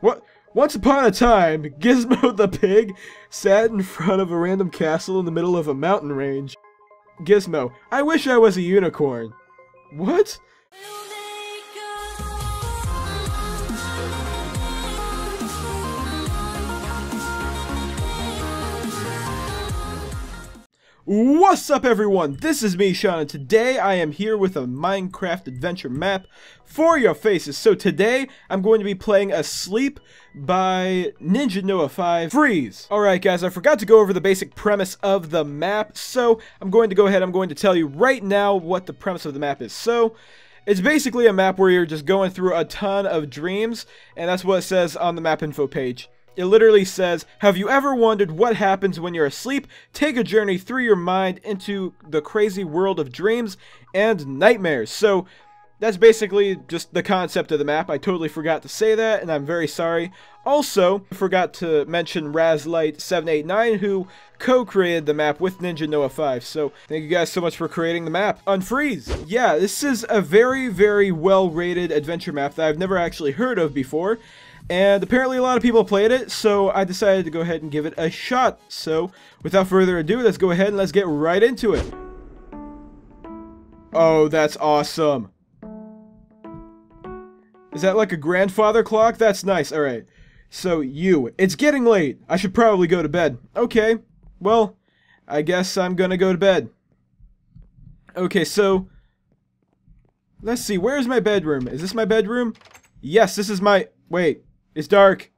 What? Once upon a time, Gizmo the pig sat in front of a random castle in the middle of a mountain range. Gizmo, I wish I was a unicorn. What? What's up everyone, this is me, Sean, and today I am here with a Minecraft adventure map for your faces. So today, I'm going to be playing Asleep by NinjaNoah5 Freeze. Alright guys, I forgot to go over the basic premise of the map, so I'm going to go ahead, I'm going to tell you right now what the premise of the map is. So, it's basically a map where you're just going through a ton of dreams, and that's what it says on the map info page. It literally says, have you ever wondered what happens when you're asleep? Take a journey through your mind into the crazy world of dreams and nightmares. So that's basically just the concept of the map. I totally forgot to say that, and I'm very sorry. Also, I forgot to mention Razlight789, who co-created the map with NinjaNoah5. So thank you guys so much for creating the map. Unfreeze! Yeah, this is a very, very well-rated adventure map that I've never actually heard of before. And apparently a lot of people played it, so I decided to go ahead and give it a shot. So, without further ado, let's go ahead and let's get right into it. Oh, that's awesome. Is that like a grandfather clock? That's nice. Alright. So, it's getting late. I should probably go to bed. Okay. Well, I guess I'm gonna go to bed. Okay, so, let's see. Where's my bedroom? Is this my bedroom? Yes, this is my... Wait. It's dark.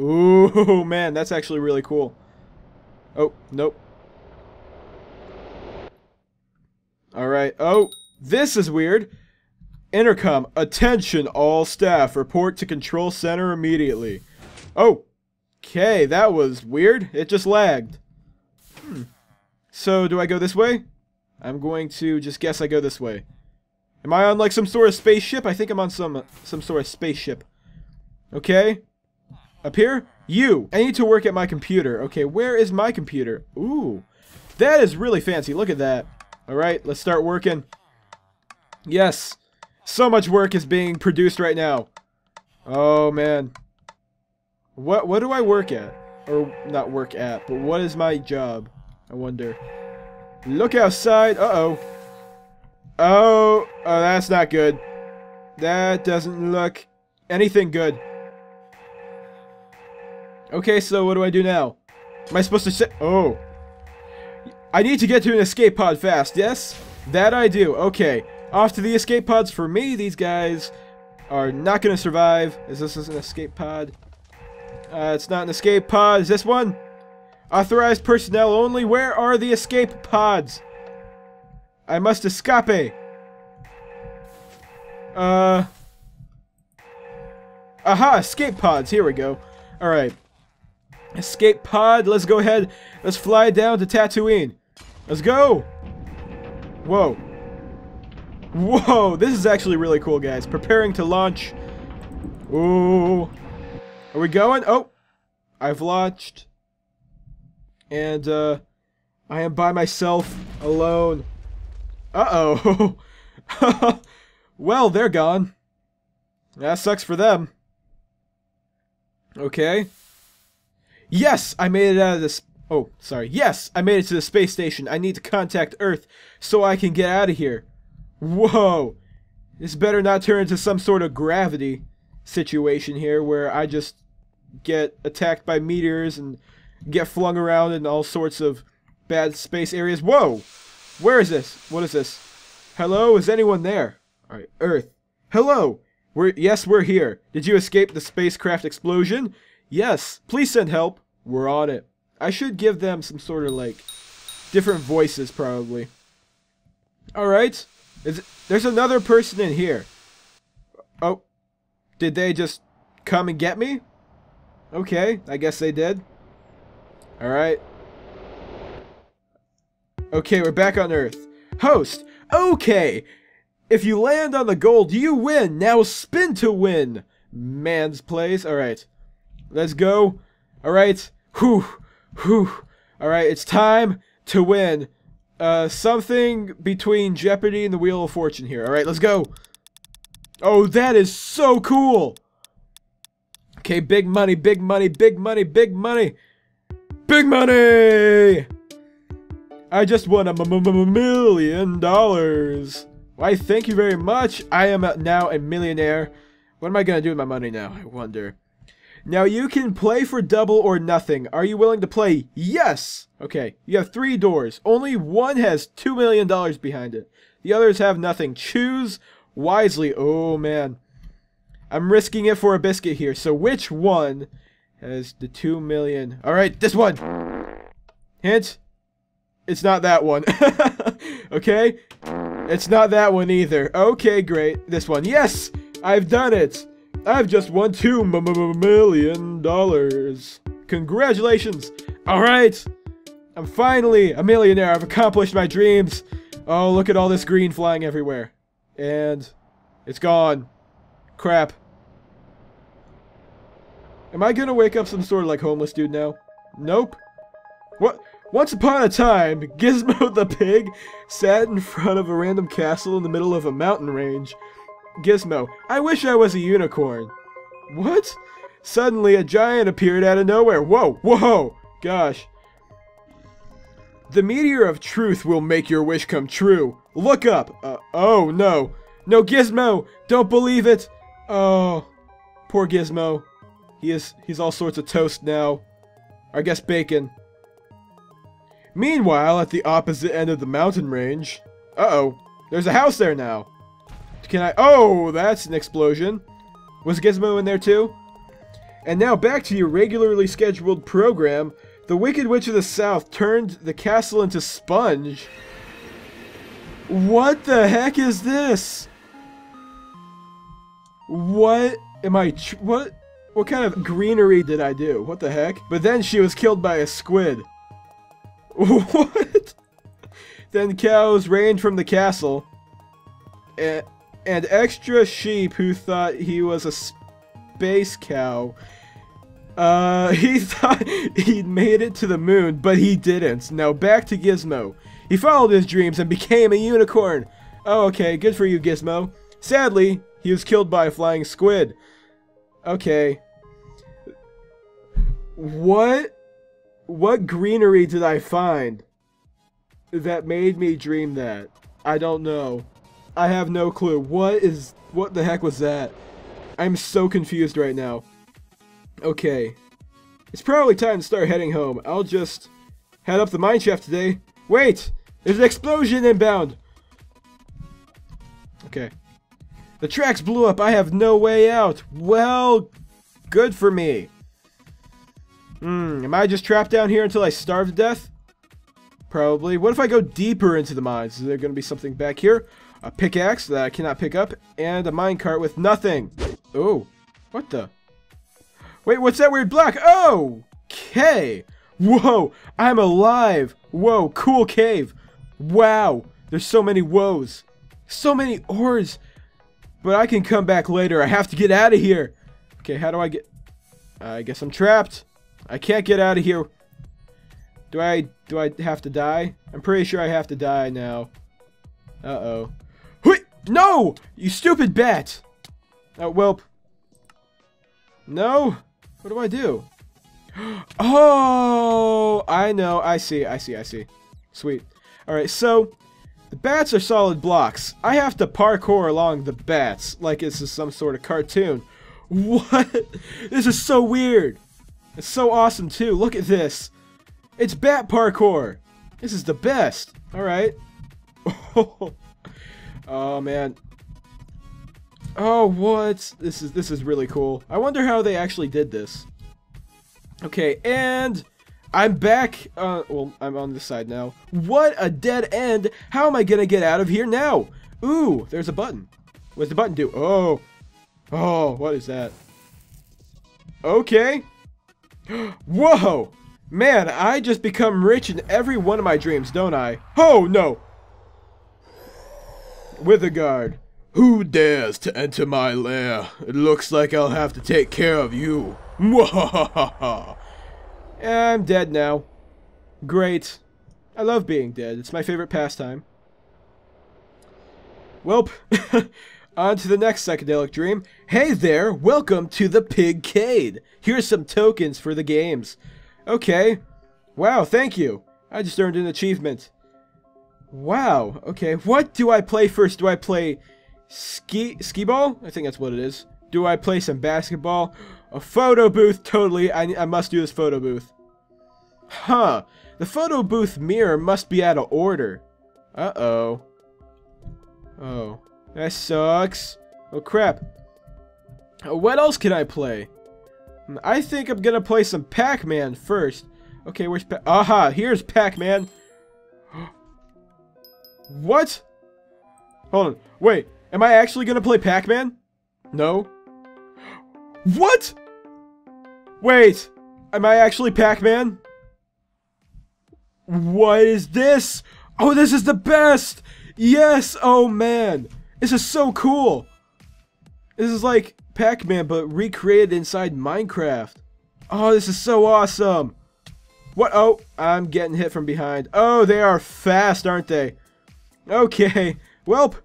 Ooh, man, that's actually really cool. Oh, nope. Alright, oh, this is weird. Intercom, attention all staff, report to control center immediately. Oh, okay, that was weird. It just lagged. So, do I go this way? I'm going to just guess I go this way. Am I on like some sort of spaceship? I think I'm on some sort of spaceship. Okay. Up here? I need to work at my computer. Okay, where is my computer? Ooh. That is really fancy. Look at that. Alright, let's start working. Yes. So much work is being produced right now. Oh, man. What do I work at? Or, not work at, but what is my job? I wonder. Look outside. Uh-oh. Oh. Oh, that's not good. That doesn't look anything good. Okay, so what do I do now? Am I supposed to sit? Oh. I need to get to an escape pod fast, yes? That I do. Okay. Off to the escape pods for me. These guys are not going to survive. Is this an escape pod? It's not an escape pod. Is this one? Authorized personnel only. Where are the escape pods? I must escape. Aha! Escape pods. Here we go. Alright. Escape pod. Let's go ahead. Let's fly down to Tatooine. Let's go! Whoa. Whoa! This is actually really cool, guys. Preparing to launch. Ooh. Are we going? Oh! I've launched. And, I am by myself. Alone. Uh-oh. Well, they're gone. That sucks for them. Okay. Yes, I made it out of this... Oh, sorry. Yes, I made it to the space station. I need to contact Earth so I can get out of here. Whoa. This better not turn into some sort of gravity situation here where I just get attacked by meteors and get flung around in all sorts of bad space areas. Whoa. Where is this? What is this? Hello? Is anyone there? Alright, Earth. Hello. Yes, we're here. Did you escape the spacecraft explosion? Yes. Please send help. We're on it. I should give them some sort of, like, different voices, probably. Alright. There's another person in here. Oh. Did they just come and get me? Okay. I guess they did. Alright. Okay, we're back on Earth. Host! Okay! If you land on the gold, you win. Now spin to win. Man's plays. All right. Let's go. All right. Whew. All right. It's time to win. Something between Jeopardy and the Wheel of Fortune here. All right. Let's go. Oh, that is so cool. Okay, big money, big money, big money, big money. Big money! I just won $1 million. Why, thank you very much. I am now a millionaire. What am I gonna do with my money now, I wonder? Now you can play for double or nothing. Are you willing to play? Yes! Okay, you have 3 doors. Only one has $2 million behind it. The others have nothing. Choose wisely. Oh, man. I'm risking it for a biscuit here. So which one has the $2 million? Alright, this one! Hint? It's not that one. Okay? It's not that one either. Okay, great. This one. Yes! I've done it! I've just won $2 million. Congratulations. All right. I'm finally a millionaire. I've accomplished my dreams. Oh, look at all this green flying everywhere. And it's gone. Crap. Am I going to wake up some sort of like homeless dude now? Nope. What? Once upon a time, Gizmo the pig sat in front of a random castle in the middle of a mountain range. Gizmo, I wish I was a unicorn. What? Suddenly a giant appeared out of nowhere. Whoa, whoa, gosh. The meteor of truth will make your wish come true. Look up. Oh, no. No, Gizmo, don't believe it. Oh, poor Gizmo. He's all sorts of toast now. I guess bacon. Meanwhile, at the opposite end of the mountain range. Uh-oh, there's a house there now. Can I? Oh, that's an explosion. Was Gizmo in there too? And now back to your regularly scheduled program. The Wicked Witch of the South turned the castle into sponge. What the heck is this? What am I? What kind of greenery did I do? What the heck? But then she was killed by a squid. What? Then cows rained from the castle. And extra sheep who thought he was a space cow. He thought he'd made it to the moon, but he didn't. Now back to Gizmo. He followed his dreams and became a unicorn. Oh, okay, good for you, Gizmo. Sadly, he was killed by a flying squid. Okay. What greenery did I find that made me dream that? I don't know. I have no clue. What the heck was that? I'm so confused right now. Okay. It's probably time to start heading home. I'll just head up the mineshaft today. Wait! There's an explosion inbound! Okay. The tracks blew up. I have no way out. Well, good for me. Am I just trapped down here until I starve to death? Probably. What if I go deeper into the mines? Is there going to be something back here? A pickaxe that I cannot pick up, and a minecart with nothing. Oh, what the? Wait, what's that weird block? Oh, okay. Whoa, I'm alive. Whoa, cool cave. Wow, there's so many woes. So many ores. But I can come back later. I have to get out of here. Okay, how do I get... I guess I'm trapped. I can't get out of here. Do I have to die? I'm pretty sure I have to die now. Uh-oh. No! You stupid bat! Oh, well. No? What do I do? Oh! I know. I see. Sweet. Alright, so, the bats are solid blocks. I have to parkour along the bats like this is some sort of cartoon. What? This is so weird. It's so awesome, too. Look at this. It's bat parkour. This is the best. Alright. Oh man. Oh, what? This is really cool. I wonder how they actually did this. Okay, and I'm back. Well, I'm on this side now. What a dead end. How am I gonna get out of here now? Ooh, there's a button. What's the button do? Oh, what is that? Okay. Whoa, man, I just become rich in every one of my dreams, don't I? Oh no. With a guard. Who dares to enter my lair? It looks like I'll have to take care of you. I'm dead now. Great. I love being dead. It's my favorite pastime. Welp. On to the next psychedelic dream. Hey there, welcome to the Pigcade. Here's some tokens for the games. Okay. Wow, thank you. I just earned an achievement. Wow, okay. What do I play first? Do I play skee ball? I think that's what it is. Do I play some basketball? A photo booth, totally. I must do this photo booth. Huh. The photo booth mirror must be out of order. Uh-oh. Oh. That sucks. Oh, crap. What else can I play? I think I'm gonna play some Pac-Man first. Okay, where's Pac-Man? Aha, here's Pac-Man. What? Hold on. Wait, am I actually gonna play Pac-Man? No. What? Wait, am I actually Pac-Man? What is this? Oh, this is the best! Yes! Oh, man. This is so cool. This is like Pac-Man, but recreated inside Minecraft. Oh, this is so awesome. What? Oh, I'm getting hit from behind. Oh, they are fast, aren't they? Okay. Welp.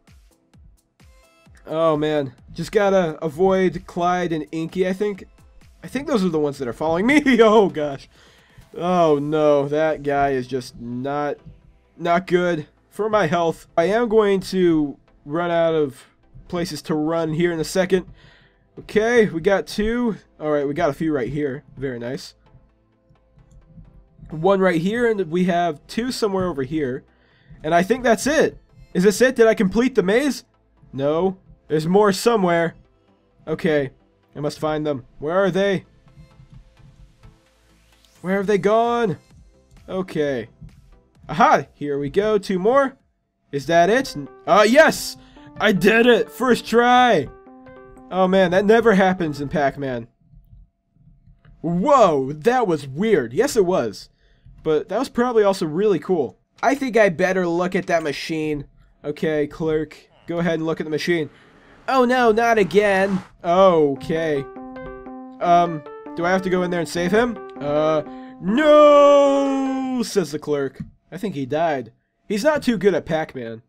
Oh, man. Just gotta avoid Clyde and Inky, I think. I think those are the ones that are following me. Oh, gosh. Oh, no. That guy is just not good for my health. I am going to run out of places to run here in a second. Okay, we got two. Alright, we got a few right here. Very nice. One right here, and we have two somewhere over here. And I think that's it. Is this it? Did I complete the maze? No. There's more somewhere. Okay, I must find them. Where are they? Where have they gone? Okay. Aha! Here we go. Two more. Is that it? Yes! I did it! First try! Oh man, that never happens in Pac-Man. Whoa, that was weird. Yes, it was. But that was probably also really cool. I think I better look at that machine. Okay, clerk. Go ahead and look at the machine. Oh no, not again. Okay. Do I have to go in there and save him? No, says the clerk. I think he died. He's not too good at Pac-Man.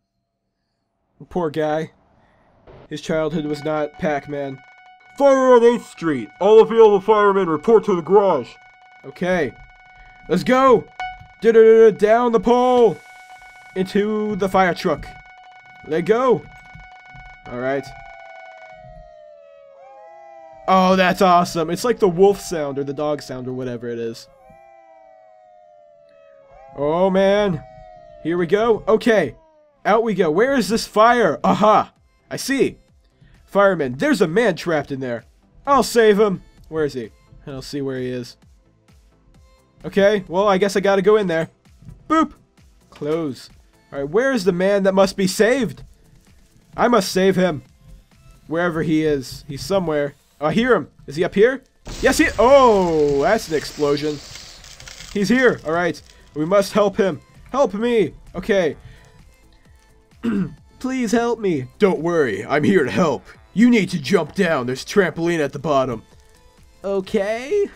Poor guy. His childhood was not Pac-Man. Fire on 8th Street! All available firemen report to the garage! Okay. Let's go! Down the pole! Into the fire truck. Let go! Alright. Oh, that's awesome! It's like the wolf sound or the dog sound or whatever it is. Oh, man. Here we go. Okay. Out we go. Where is this fire? Aha! I see. Fireman. There's a man trapped in there. I'll save him. Where is he? I'll see where he is. Okay. Well, I guess I gotta go in there. Boop. Close. Alright, where is the man that must be saved? I must save him. Wherever he is. He's somewhere. Oh, I hear him. Is he up here? Yes, he... Oh! That's an explosion. He's here. Alright. We must help him. Help me! Okay. Please help me. Don't worry, I'm here to help. You need to jump down. There's trampoline at the bottom. Okay?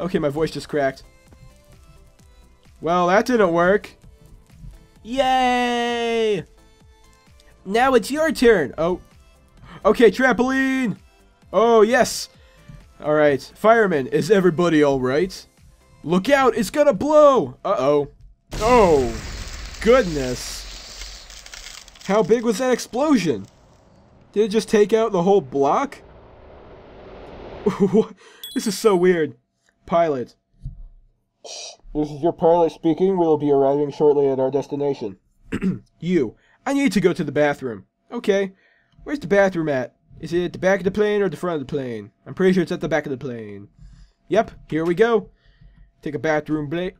Okay, my voice just cracked. Well, that didn't work. Yay! Now it's your turn. Oh. Okay, trampoline! Oh, yes! Alright, fireman, is everybody alright? Look out, it's gonna blow! Uh-oh. Oh, goodness. How big was that explosion? Did it just take out the whole block? This is so weird. Pilot. This is your pilot speaking. We'll be arriving shortly at our destination. You. I need to go to the bathroom. Okay. Where's the bathroom at? Is it at the back of the plane or the front of the plane? I'm pretty sure it's at the back of the plane. Yep, here we go. Take a bathroom break.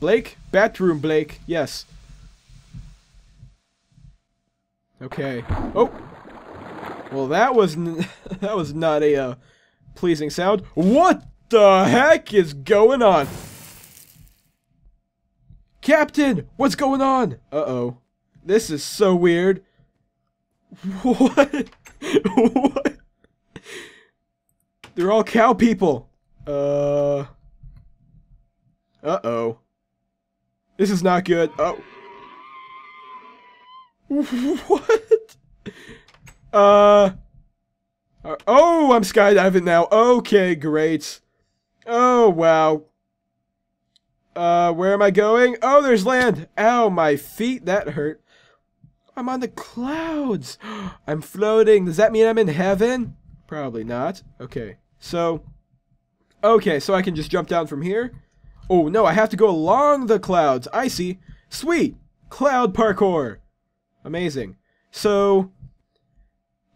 Blake? Bathroom Blake, yes. Okay. Oh! Well, that was that was not a pleasing sound. What the heck is going on? Captain! What's going on? Uh-oh. This is so weird. What? What? They're all cow people. Uh-oh. This is not good. Oh. What? Oh, I'm skydiving now. Okay, great. Oh, wow. Where am I going? Oh, there's land. Ow, my feet. That hurt. I'm on the clouds. I'm floating. Does that mean I'm in heaven? Probably not. Okay, so... Okay, so I can just jump down from here. Oh, no, I have to go along the clouds. I see. Sweet! Cloud parkour! Amazing. So...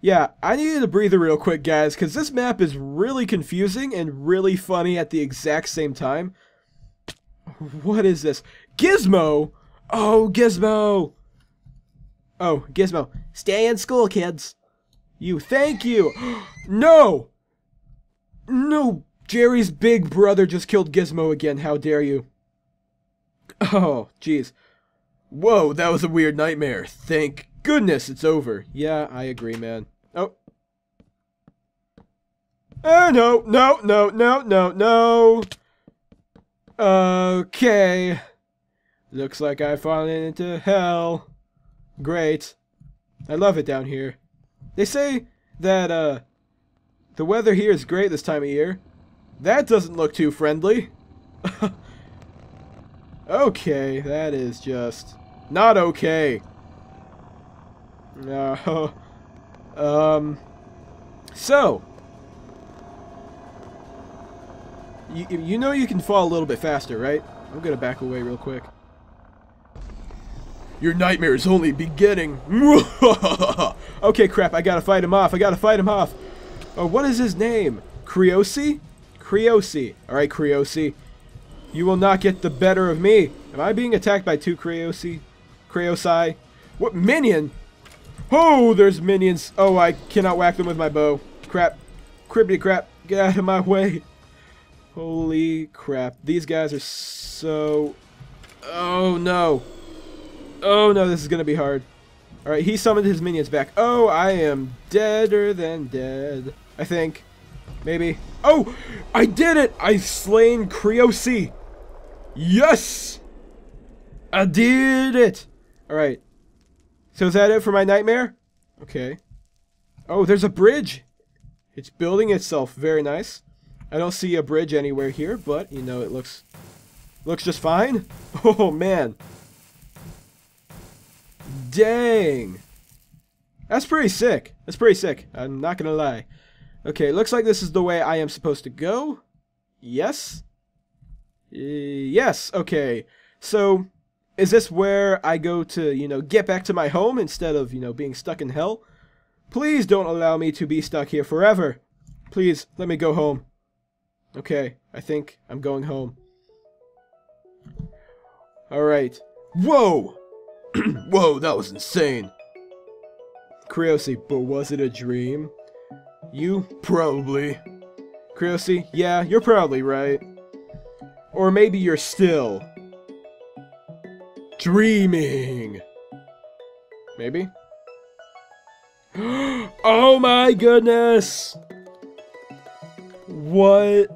yeah, I needed a breather real quick, guys, because this map is really confusing and really funny at the exact same time. What is this? Gizmo! Oh, Gizmo! Oh, Gizmo. Stay in school, kids. You, thank you! No! No, Jerry's big brother just killed Gizmo again. How dare you? Oh, jeez. Whoa, that was a weird nightmare. Thank goodness it's over. Yeah, I agree, man. Oh. No, no, no, no, no, no. Okay. Looks like I've fallen into hell. Great. I love it down here. They say that, the weather here is great this time of year. That doesn't look too friendly. Okay, that is just not okay. No. So. You know you can fall a little bit faster, right? I'm gonna back away real quick. Your nightmare is only beginning. Okay, crap, I gotta fight him off. Oh, what is his name? Kriosi? Kriosi. Alright, Kriosi. You will not get the better of me. Am I being attacked by two Kriosi? Kriosi? What minion? Oh, there's minions. Oh, I cannot whack them with my bow. Crap. Cribbity crap. Get out of my way. Holy crap. These guys are so... oh, no. Oh, no, this is going to be hard. Alright, he summoned his minions back. Oh, I am deader than dead. I think. Maybe. Oh! I did it! I slain Kriosi! Yes! I did it! Alright. So is that it for my nightmare? Okay. Oh, there's a bridge! It's building itself. Very nice. I don't see a bridge anywhere here, but, you know, it looks just fine. Oh, man. Dang. That's pretty sick. I'm not gonna lie. Okay, looks like this is the way I am supposed to go. Yes? Yes, okay. So, is this where I go to, you know, get back to my home instead of, you know, being stuck in hell? Please don't allow me to be stuck here forever. Please, let me go home. Okay, I think I'm going home. Alright. Whoa! Whoa, that was insane. Kriosi, but was it a dream? You? Probably. Kriosi, yeah, you're probably right. Or maybe you're still... dreaming. Maybe? Oh my goodness! What?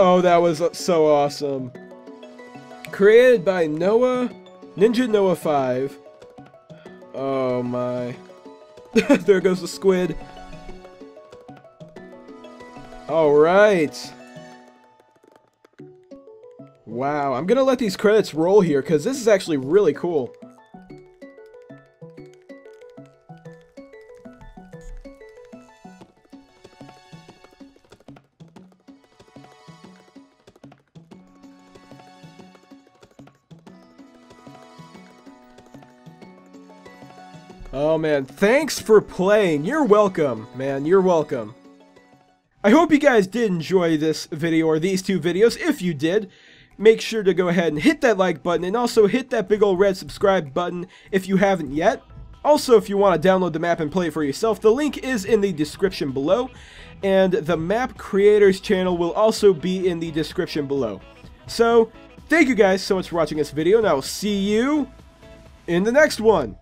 Oh, that was so awesome. Created by Noah... NinjaNoah5. Oh my. There goes the squid. Alright. Wow, I'm gonna let these credits roll here because this is actually really cool. Oh man, thanks for playing. You're welcome, man. You're welcome. I hope you guys did enjoy this video or these two videos. If you did, make sure to go ahead and hit that like button and also hit that big old red subscribe button if you haven't yet. Also, if you want to download the map and play it for yourself, the link is in the description below, and the map creators channel will also be in the description below. So, thank you guys so much for watching this video, and I will see you in the next one.